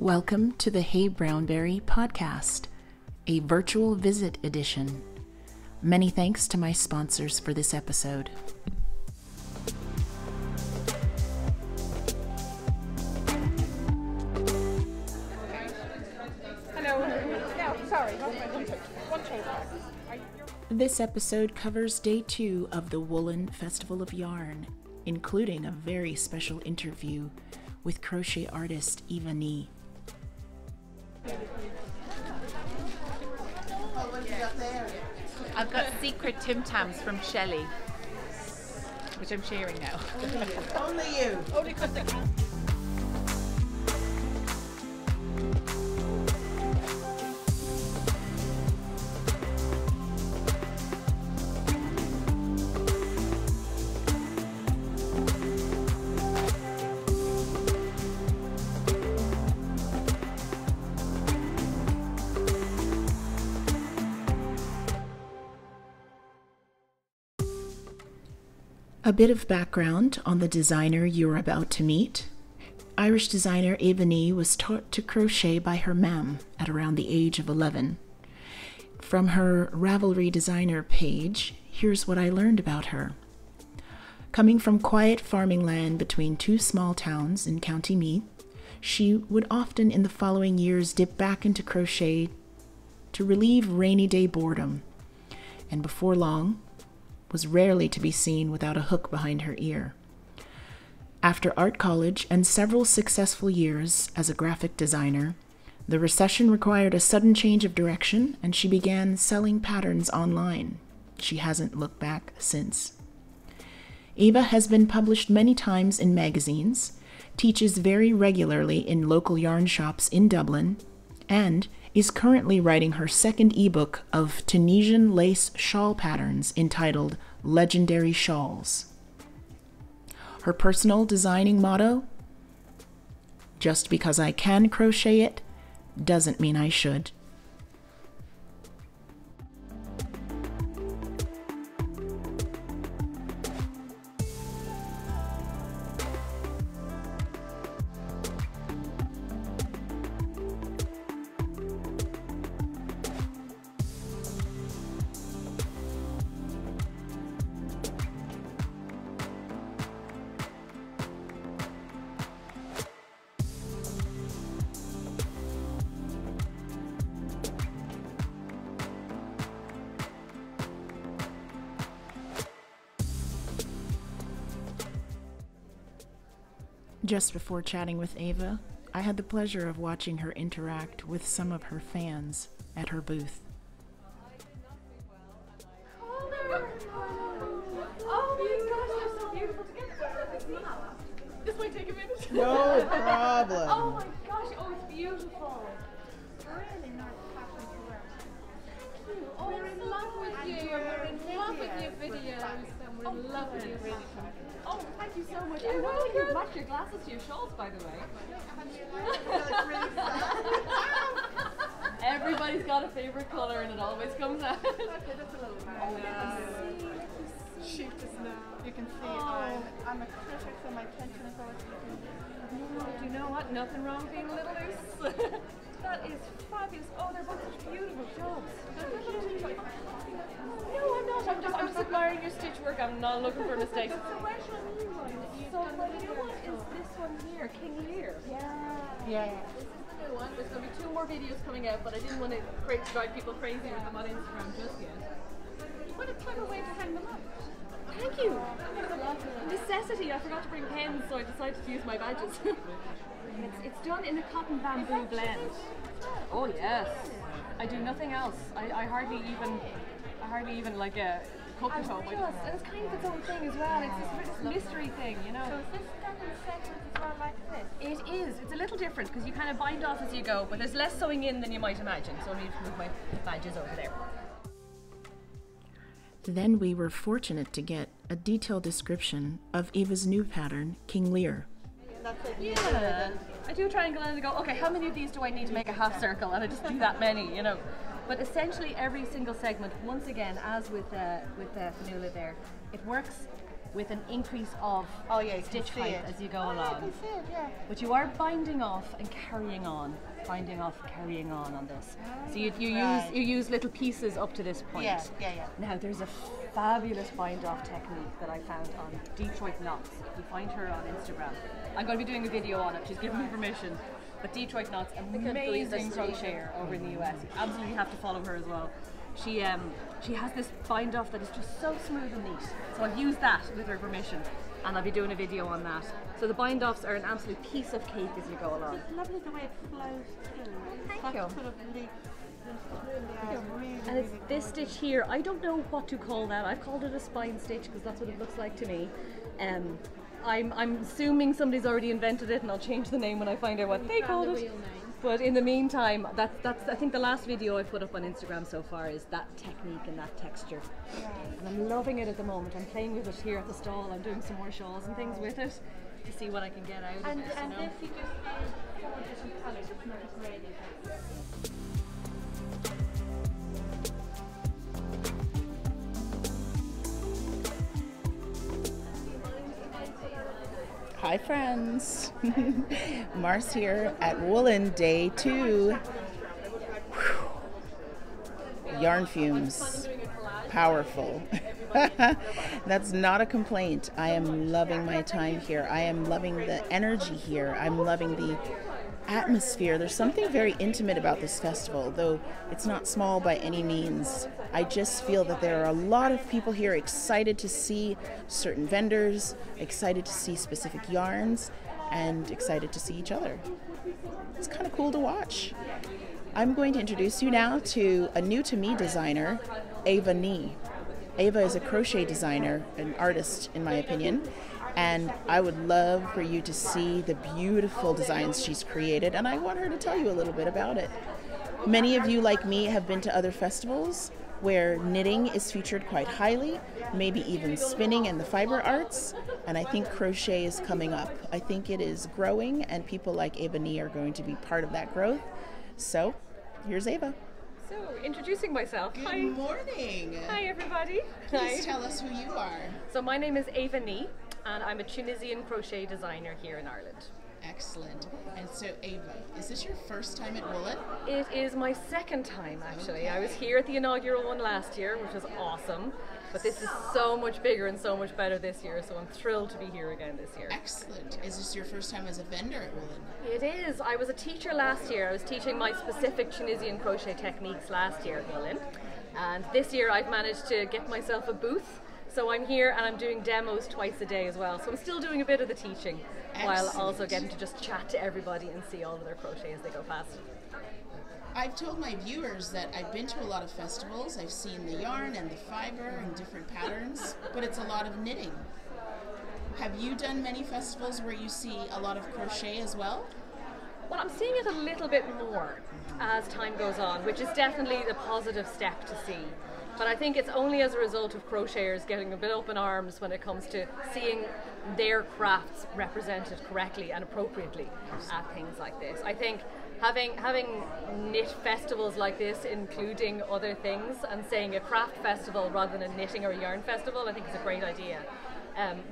Welcome to the heyBrownBerry podcast, a virtual visit edition. Many thanks to my sponsors for this episode. This episode covers day 2 of the Woollinn Festival of Yarn, including a very special interview with crochet artist Aoibhe Ni. I've got secret Tim Tams from Shelley, which I'm sharing now. Only you. Only because they can. A bit of background on the designer you're about to meet. Irish designer Aoibhe Ni was taught to crochet by her mam at around the age of 11. From her Ravelry designer page, here's what I learned about her. Coming from quiet farming land between two small towns in County Meath, she would often in the following years dip back into crochet to relieve rainy day boredom, and before long, was rarely to be seen without a hook behind her ear. After art college and several successful years as a graphic designer, the recession required a sudden change of direction and she began selling patterns online. She hasn't looked back since. Aoibhe has been published many times in magazines, teaches very regularly in local yarn shops in Dublin, and is currently writing her second ebook of Tunisian lace shawl patterns entitled Legendary Shawls. Her personal designing motto, "Just because I can crochet it doesn't mean I should." Just before chatting with Aoibhe, I had the pleasure of watching her interact with some of her fans at her booth. Oh my gosh, they're so beautiful together. This might take a minute. No problem. Oh my gosh, oh, it's beautiful. Really nice fashion to wear. Thank you. Oh, we're in love with you. We're in love with your videos. We're in love with your videos. Oh, thank you so much. I love you. Match your glasses to your shawls, by the way. Everybody's got a favorite color, and it always comes out. Okay, that's a little bad. Shoot this now. You can see I'm a critic, so my tension is always looking. Do you know what? Nothing wrong with being a little loose. That is fabulous. Oh, they're both such beautiful jobs. No, I'm not. I'm just admiring your stitch work. I'm not looking for mistakes. So where's your new one? So the new one is this one here, King Lear. Yeah. This is the new one. There's going to be 2 more videos coming out, but I didn't want to drive people crazy with them on Instagram just yet. What a clever way to hang them up. Thank you. Necessity. I forgot to bring pens, so I decided to use my badges. It's done in a cotton bamboo blend. Oh yes. I do nothing else. I hardly even like a cooking home. And it's kind of its own thing as well. It's this mystery thing, you know. So is this second section as well like this? It is. It's a little different because you kind of bind off as you go, but there's less sewing in than you might imagine. So I need to move my badges over there. Then we were fortunate to get a detailed description of Aoibhe's new pattern, King Lear. Yeah, I do a triangle and I go, okay, how many of these do I need to make a half circle? And I just do that many, you know. But essentially every single segment, once again, as with Fanula there, it works with an increase of stitch height as you go along. I can see it, yeah. But you are binding off and carrying on, binding off, carrying on this. So you use little pieces up to this point. Yeah, yeah, yeah. Now there's a fabulous bind off technique that I found on Detroit Knots. If you find her on Instagram, I'm going to be doing a video on it. She's given me permission. But Detroit Knots, amazing crocheter over in the US. You absolutely have to follow her as well. She has this bind off that is just so smooth and neat. So I've used that with her permission, and I'll be doing a video on that. So the bind offs are an absolute piece of cake as you go along. It's lovely the way it flows through. And it's this stitch here. I don't know what to call that. I've called it a spine stitch because that's what it looks like to me. I'm assuming somebody's already invented it, and I'll change the name when I find out what they called it. But in the meantime, that's I think the last video I put up on Instagram so far is that technique and that texture. And I'm loving it at the moment. I'm playing with it here at the stall. I'm doing some more shawls and things with it to see what I can get out of it. And if you just add 4 different colours, it's not really good. Hi friends, Mars here at Woollinn Day 2. Whew. Yarn fumes, powerful. That's not a complaint. I am loving my time here. I am loving the energy here. I'm loving the atmosphere. There's something very intimate about this festival, though it's not small by any means. I just feel that there are a lot of people here excited to see certain vendors, excited to see specific yarns, and excited to see each other. It's kind of cool to watch. I'm going to introduce you now to a new to me designer, Aoibhe Ni. Aoibhe is a crochet designer, an artist in my opinion, and I would love for you to see the beautiful designs she's created, and I want her to tell you a little bit about it. Many of you, like me, have been to other festivals where knitting is featured quite highly, maybe even spinning and the fiber arts, and I think crochet is coming up. I think it is growing, and people like Aoibhe Ni are going to be part of that growth. So, here's Aoibhe. So, introducing myself. Good morning. Hi, everybody. Please tell us who you are. So, my name is Aoibhe Ni, and I'm a Tunisian crochet designer here in Ireland. Excellent. And so Aoibhe, is this your first time at Woollinn? It is my second time actually. Okay. I was here at the inaugural one last year, which was awesome. But this is so much bigger and so much better this year, so I'm thrilled to be here again this year. Excellent. Is this your first time as a vendor at Woollinn? It is. I was a teacher last year. I was teaching my specific Tunisian crochet techniques last year at Woollinn. And this year I've managed to get myself a booth. So I'm here and I'm doing demos twice a day as well. So I'm still doing a bit of the teaching while also getting to just chat to everybody and see all of their crochet as they go past. I've told my viewers that I've been to a lot of festivals. I've seen the yarn and the fiber and different patterns, but it's a lot of knitting. Have you done many festivals where you see a lot of crochet as well? Well, I'm seeing it a little bit more as time goes on, which is definitely the positive step to see. But I think it's only as a result of crocheters getting a bit open arms when it comes to seeing their crafts represented correctly and appropriately at things like this. I think having knit festivals like this, including other things, and saying a craft festival rather than a knitting or a yarn festival, I think it's a great idea.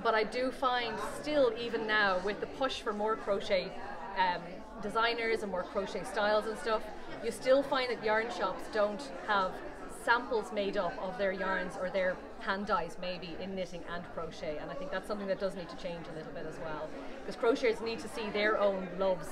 But I do find still, even now, with the push for more crochet designers and more crochet styles and stuff, you still find that yarn shops don't have samples made up of their yarns or their hand dyes maybe in knitting and crochet, and I think that's something that does need to change a little bit as well, because crocheters need to see their own loves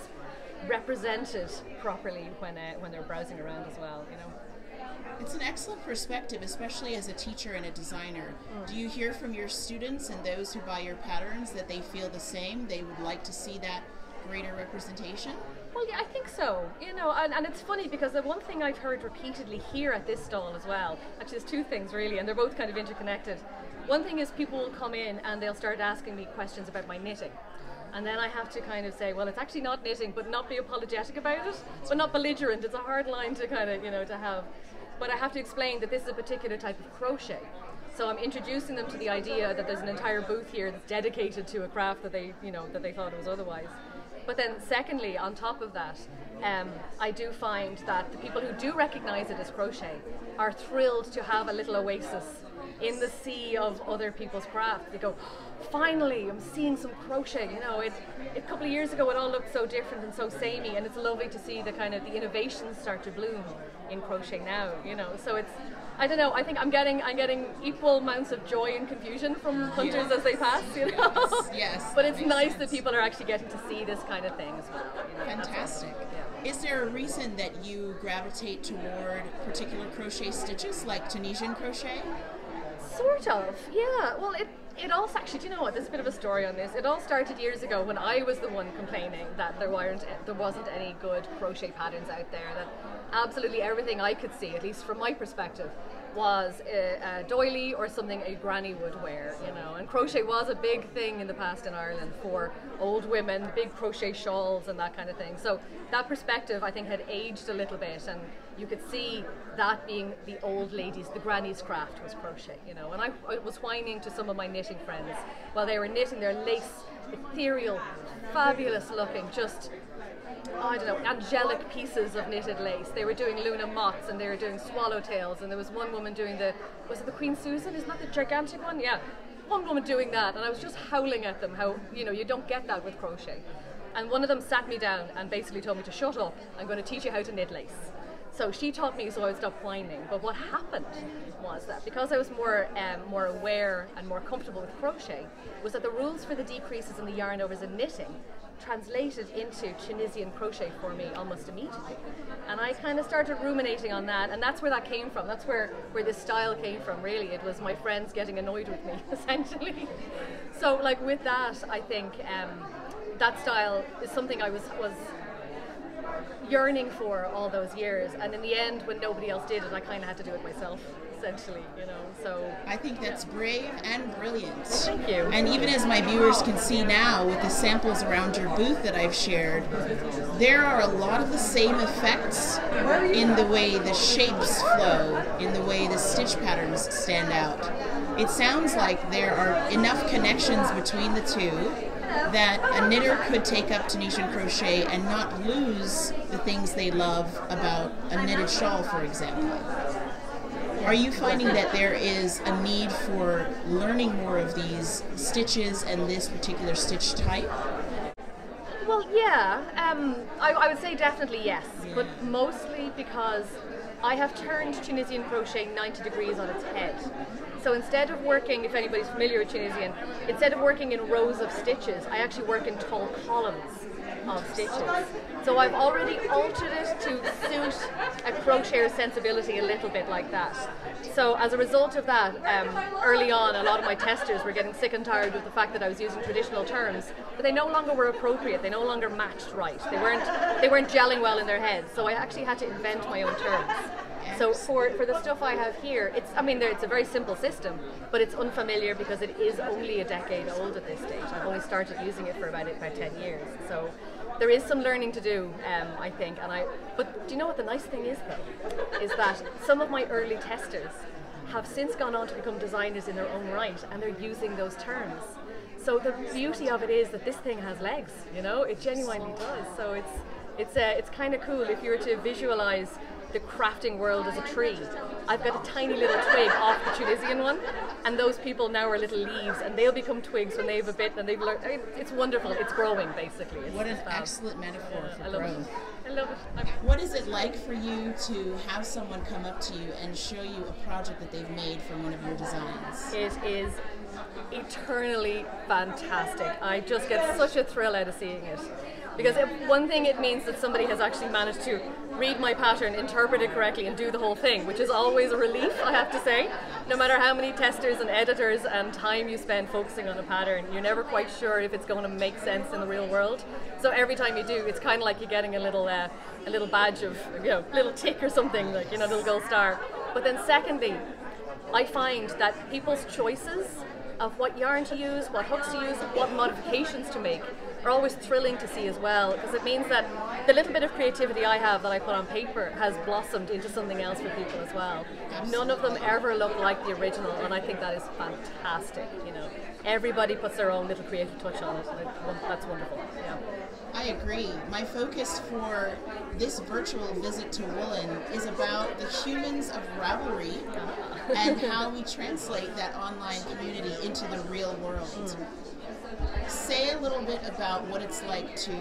represented properly when they're browsing around as well, you know. It's an excellent perspective, especially as a teacher and a designer. Do you hear from your students and those who buy your patterns that they feel the same, they would like to see that greater representation? Well, yeah, I think so. You know, and it's funny because the one thing I've heard repeatedly here at this stall as well, actually there's two things really, and they're both kind of interconnected. One thing is people will come in and they'll start asking me questions about my knitting. And then I have to kind of say, well, it's actually not knitting, but not be apologetic about it, but not belligerent. It's a hard line to kind of, you know, to have. But I have to explain that this is a particular type of crochet. So I'm introducing them to the idea that there's an entire booth here that's dedicated to a craft that they, you know, that they thought it was otherwise. But then secondly, on top of that, I do find that the people who do recognize it as crochet are thrilled to have a little oasis in the sea of other people's craft. They go, finally, I'm seeing some crochet. You know, a couple of years ago it all looked so different and so samey, and it's lovely to see the kind of the innovations start to bloom in crochet now, you know. So it's, I don't know, I think I'm getting equal amounts of joy and confusion from hunters as they pass, you know. Yes. But it's nice that people are actually getting to see this kind of thing as well. You know, fantastic. Yeah. Is there a reason that you gravitate toward particular crochet stitches, like Tunisian crochet? Sort of, yeah. Well, it all actually, do you know what, there's a bit of a story on this. It all started years ago when I was the one complaining that there wasn't any good crochet patterns out there, that absolutely everything I could see, at least from my perspective, was a doily or something a granny would wear, you know. And crochet was a big thing in the past in Ireland for old women, big crochet shawls and that kind of thing. So that perspective, I think, had aged a little bit, and you could see that being the old ladies, the granny's craft was crochet, you know. And I was whining to some of my knitting friends while they were knitting their lace, ethereal, fabulous looking, just, I don't know, angelic pieces of knitted lace. They were doing Luna Mots and they were doing Swallowtails, and there was one woman doing the, was it the Queen Susan? Isn't that the gigantic one? Yeah, one woman doing that, and I was just howling at them how, you know, you don't get that with crochet. And one of them sat me down and basically told me to shut up, I'm going to teach you how to knit lace. So she taught me, so I would stop whining. But what happened was that because I was more aware and more comfortable with crochet, was that the rules for the decreases and the yarn overs and knitting translated into Tunisian crochet for me almost immediately. And I kind of started ruminating on that, and that's where that came from. That's where this style came from, really. It was my friends getting annoyed with me, essentially. So like with that, I think that style is something I was yearning for all those years, and in the end when nobody else did it, I kind of had to do it myself, essentially, you know. So I think that's brave and brilliant. Well, thank you. And even as my viewers can see now with the samples around your booth that I've shared, there are a lot of the same effects in the way the shapes flow, in the way the stitch patterns stand out. It sounds like there are enough connections between the two that a knitter could take up Tunisian crochet and not lose the things they love about a knitted shawl, for example. Are you finding that there is a need for learning more of these stitches and this particular stitch type? Well, yeah, I would say definitely yes, but mostly because I have turned Tunisian crochet 90 degrees on its head. So instead of working, if anybody's familiar with Tunisian, instead of working in rows of stitches, I actually work in tall columns of stitches. So I've already altered it to suit a crocheter's sensibility a little bit like that. So as a result of that, early on a lot of my testers were getting sick and tired of the fact that I was using traditional terms, but they no longer were appropriate, they no longer matched right. They weren't gelling well in their heads, so I actually had to invent my own terms. So for the stuff I have here, it's, I mean, it's a very simple system, but it's unfamiliar because it is only a decade old at this stage. I've only started using it for about 10 years. So there is some learning to do, I think. But do you know what the nice thing is, though? Is that some of my early testers have since gone on to become designers in their own right, and they're using those terms. So the beauty of it is that this thing has legs, you know? It genuinely does. So it's kind of cool if you were to visualize the crafting world as a tree. I've got a tiny little twig off the Tunisian one, and those people now are little leaves, and they'll become twigs when they have a bit, and they've learned. I mean, it's wonderful. It's growing, basically. What an excellent metaphor for growth. I love it. What is it like for you to have someone come up to you and show you a project that they've made from one of your designs? It is eternally fantastic. I just get such a thrill out of seeing it. Because one thing, it means that somebody has actually managed to read my pattern, interpret it correctly, and do the whole thing, which is always a relief, I have to say. No matter how many testers and editors and time you spend focusing on a pattern, you're never quite sure if it's going to make sense in the real world. So every time you do, it's kind of like you're getting a little badge of, you know, little tick or something, like, you know, a little gold star. But then secondly, I find that people's choices of what yarn to use, what hooks to use, what modifications to make are always thrilling to see as well, because it means that the little bit of creativity I have that I put on paper has blossomed into something else for people as well. None of them ever look like the original, and I think that is fantastic, you know. Everybody puts their own little creative touch on it, and that's wonderful. Yeah. I agree. My focus for this virtual visit to Woollinn is about the humans of Ravelry and how we translate that online community into the real world. Say a little bit about what it's like to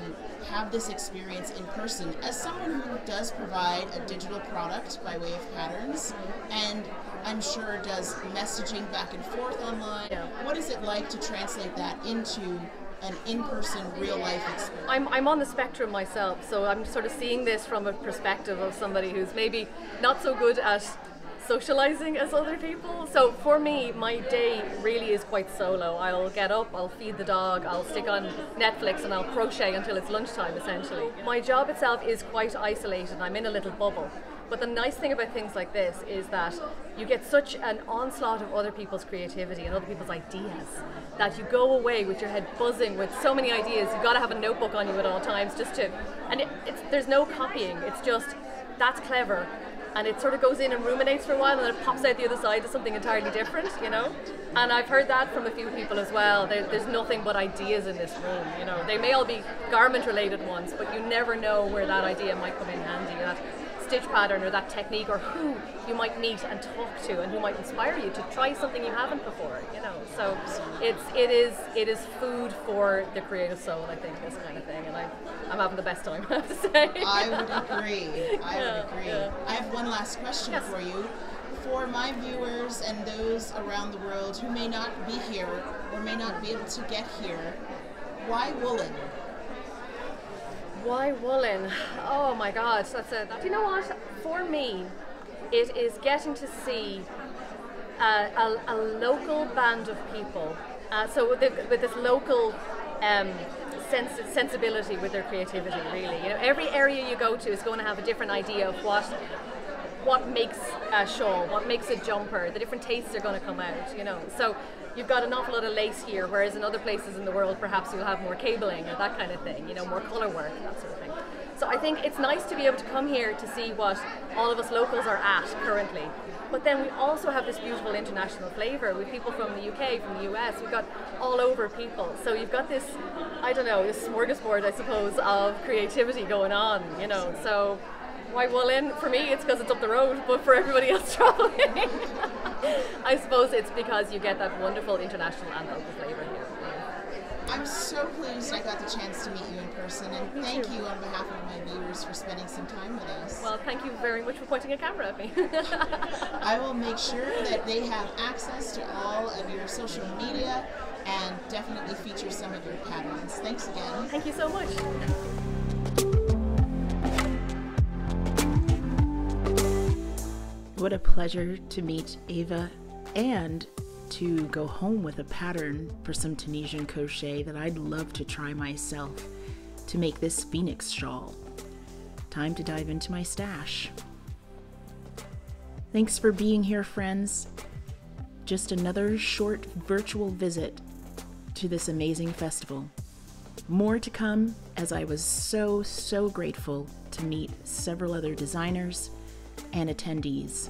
have this experience in person as someone who does provide a digital product by way of patterns, and I'm sure does messaging back and forth online. What is it like to translate that into an in-person, real-life experience? I'm on the spectrum myself, so I'm sort of seeing this from a perspective of somebody who's maybe not so good at socializing as other people. So for me, my day really is quite solo. I'll get up, I'll feed the dog, I'll stick on Netflix, and I'll crochet until it's lunchtime, essentially. My job itself is quite isolated. I'm in a little bubble. But the nice thing about things like this is that you get such an onslaught of other people's creativity and other people's ideas that you go away with your head buzzing with so many ideas. You've got to have a notebook on you at all times just to, and there's no copying. It's just, that's clever. And it sort of goes in and ruminates for a while, and then it pops out the other side to something entirely different, you know? And I've heard that from a few people as well. There's nothing but ideas in this room, you know? They may all be garment-related ones, but you never know where that idea might come in handy, that stitch pattern or that technique, or who you might meet and talk to and who might inspire you to try something you haven't before, you know? So it is food for the creative soul, I think, this kind of thing. And I'm having the best time, I have to say. I would agree. I would agree. Yeah. I have one last question for you. For my viewers and those around the world who may not be here or may not be able to get here, why Woollinn? Why Woollinn? Oh my God, that's a... Do you know what? For me, it is getting to see a local band of people. So with this local sensibility with their creativity, really. You know, every area you go to is going to have a different idea of what makes a shawl, what makes a jumper. The different tastes are going to come out, you know. So you've got an awful lot of lace here, whereas in other places in the world, perhaps you'll have more cabling or that kind of thing, you know, more color work, that sort of thing. So I think it's nice to be able to come here to see what all of us locals are at currently. But then we also have this beautiful international flavor with people from the UK, from the US. We've got all over people. So you've got this, I don't know, this smorgasbord, I suppose, of creativity going on, you know. So why Woollinn? For me, it's because it's up the road, but for everybody else traveling, I suppose it's because you get that wonderful international and local flavor here. I'm so pleased I got the chance to meet you in person, and thank you on behalf of my viewers for spending some time with us. Well, thank you very much for pointing a camera at me. I will make sure that they have access to all of your social media and definitely feature some of your patterns. Thanks again. Thank you so much. What a pleasure to meet Aoibhe and to go home with a pattern for some Tunisian crochet that I'd love to try myself to make this phoenix shawl. Time to dive into my stash. Thanks for being here, friends. Just another short virtual visit to this amazing festival. More to come, as I was so grateful to meet several other designers and attendees.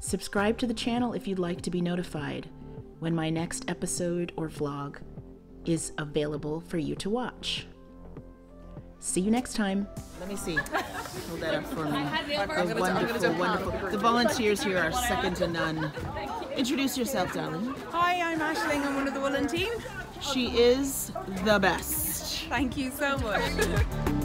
Subscribe to the channel if you'd like to be notified when my next episode or vlog is available for you to watch. See you next time. Let me see. Hold that up for me. A wonderful, wonderful. The volunteers here are second to none. Introduce yourself, darling. Hi, I'm Aisling. I'm one of the Woollinn team. She is the best. Thank you so much.